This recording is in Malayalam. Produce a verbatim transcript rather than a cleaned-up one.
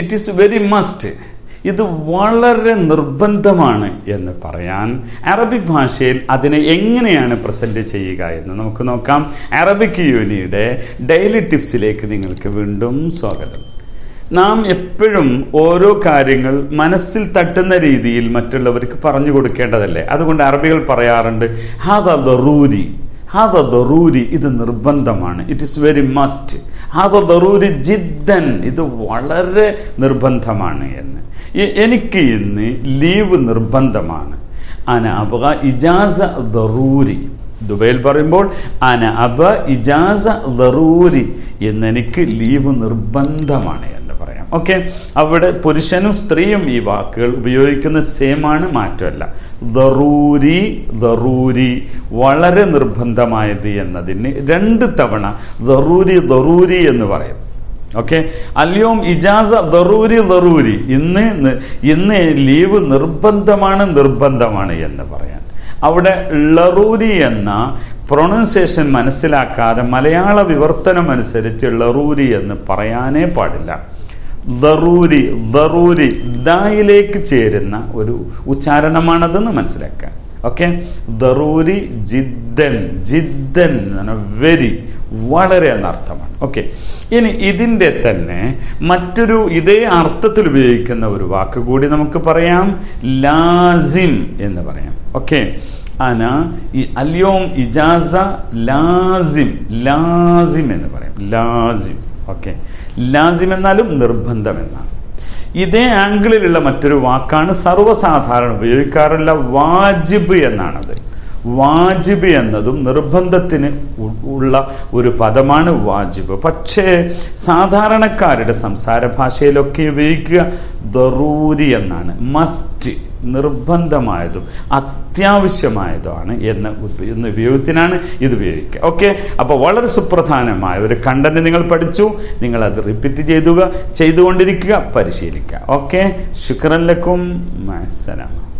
It is very must. ഇത് വളരെ നിർബന്ധമാണ് എന്ന് പറയാൻ അറബി ഭാഷയിൽ അതിനെ എങ്ങനെയാണ് പ്രസൻറ്റ് ചെയ്യുക എന്ന് നമുക്ക് നോക്കാം. അറബിക് യൂണിയുടെ ഡെയിലി ടിപ്സിലേക്ക് നിങ്ങൾക്ക് വീണ്ടും സ്വാഗതം. നാം എപ്പോഴും ഓരോ കാര്യങ്ങൾ മനസ്സിൽ തട്ടുന്ന രീതിയിൽ മറ്റുള്ളവർക്ക് പറഞ്ഞു കൊടുക്കേണ്ടതല്ലേ? അതുകൊണ്ട് അറബികൾ പറയാറുണ്ട് ഹാദാ ദറൂരി, ഹാദാ ദറൂരി, ഇത് നിർബന്ധമാണ്. It is very must. ഹാദാ ദറൂരി ജിദ്ദൻ, ഇത് വളരെ നിർബന്ധമാണ് എന്ന്. എനിക്ക് ഇന്ന് ലീവ് നിർബന്ധമാണ്. അന അബ ഇജാസ ദറൂരി, ദുബൈയിൽ പറയുമ്പോൾ അന അബ ഇജാസ ദറൂരി, എന്നെനിക്ക് ലീവ് നിർബന്ധമാണ് എന്ന് പറയാം. ഓക്കെ, അവിടെ പുരുഷനും സ്ത്രീയും ഈ വാക്കുകൾ ഉപയോഗിക്കുന്ന സെയിമാണ്, മാറ്റമല്ല. ദറൂരി, ദറൂരി, വളരെ നിർബന്ധമായത് എന്നതിന് രണ്ട് തവണ ദറൂരി ദറൂരി എന്ന് പറയും. ഓക്കെ, അല്യോം ഇജാസ ദറൂരി ദറൂരി, ഇന്ന് ഇന്ന് ലീവ് നിർബന്ധമാണ് നിർബന്ധമാണ് എന്ന് പറയാം. അവിടെ ലറൂരി എന്ന പ്രൊണൗൺസിയേഷൻ മനസ്സിലാക്കാതെ മലയാള വിവർത്തനം അനുസരിച്ച് ലറൂരി എന്ന് പറയാനേ പാടില്ല. ദറൂരി ദറൂരി, ദായിലേക്ക് ചേരുന്ന ഒരു ഉച്ചാരണമാണതെന്ന് മനസ്സിലാക്കുക. ഓക്കെ, ദറൂരി ജിദ്ദൻ, ജിദ്ദൻ എന്ന് വെരി, വളരെ എന്നർത്ഥമാണ്. ഓക്കെ, ഇനി ഇതിൻ്റെ തന്നെ മറ്റൊരു ഇതേ അർത്ഥത്തിൽ ഉപയോഗിക്കുന്ന ഒരു വാക്ക് കൂടി നമുക്ക് പറയാം, ലാസിം എന്ന് പറയാം. ഓക്കെ, അന ഈ അല്യോം ഇജാസ ലാസിം, ലാസിം എന്ന് പറയാം, ലാസിം. ഓക്കെ, ലാസിം എന്നാലും നിർബന്ധം എന്നാണ്. ഇതേ ആംഗിളിലുള്ള മറ്റൊരു വാക്കാണ് സർവ്വസാധാരണ ഉപയോഗിക്കാറുള്ള വാജിബ് എന്നാണത്. വാജിബ് എന്നതും നിർബന്ധത്തിന് ഉള്ള ഒരു പദമാണ് വാജിബ്. പക്ഷേ സാധാരണക്കാരുടെ സംസാര ഭാഷയിലൊക്കെ ഉപയോഗിക്കുക ദറൂരി എന്നാണ്. മസ്റ്റ്, നിർബന്ധമായതും അത്യാവശ്യമായതുമാണ് എന്ന എന്ന ഉപയോഗത്തിനാണ് ഇത് ഉപയോഗിക്കുക. ഓക്കെ, അപ്പോൾ വളരെ സുപ്രധാനമായ ഒരു കണ്ടന്റ് നിങ്ങൾ പഠിച്ചു. നിങ്ങളത് റിപ്പീറ്റ് ചെയ്തുക ചെയ്തുകൊണ്ടിരിക്കുക, പരിശീലിക്കുക. ഓക്കെ, ശുക്രൻ ലക്കും, അസ്സലാം.